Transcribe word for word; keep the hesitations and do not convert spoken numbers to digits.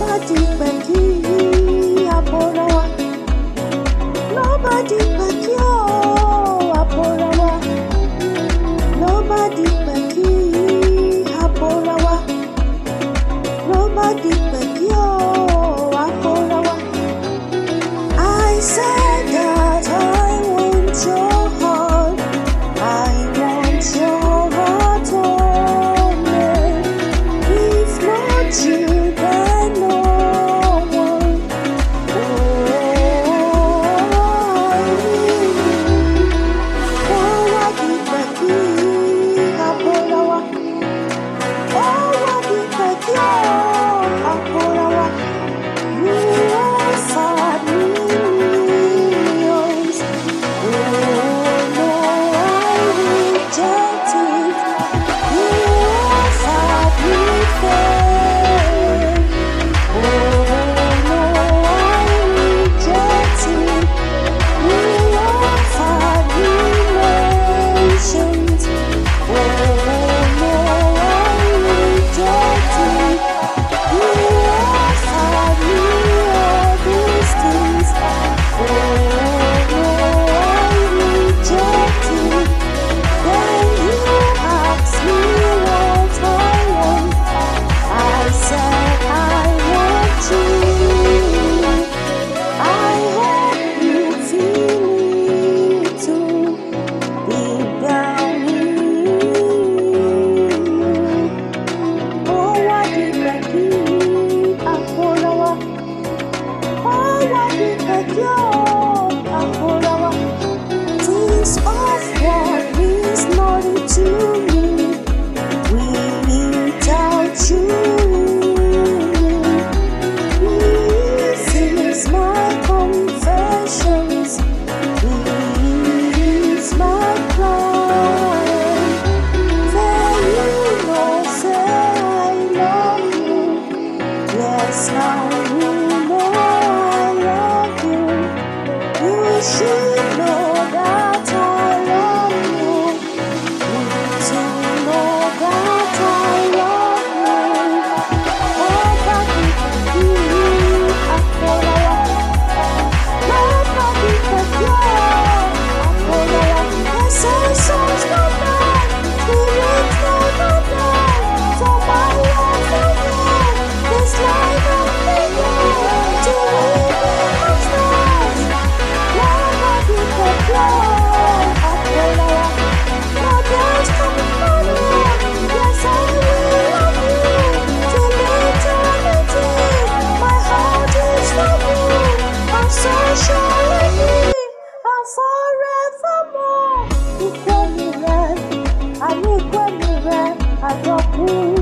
Nobody but you, Apollo. Nobody but you, Apollo. Nobody but you, Apollo. Nobody but you, Apollo. I said that I want your heart. I want your heart only. If not you. Forevermore, you call me red, I will call me red, I love you.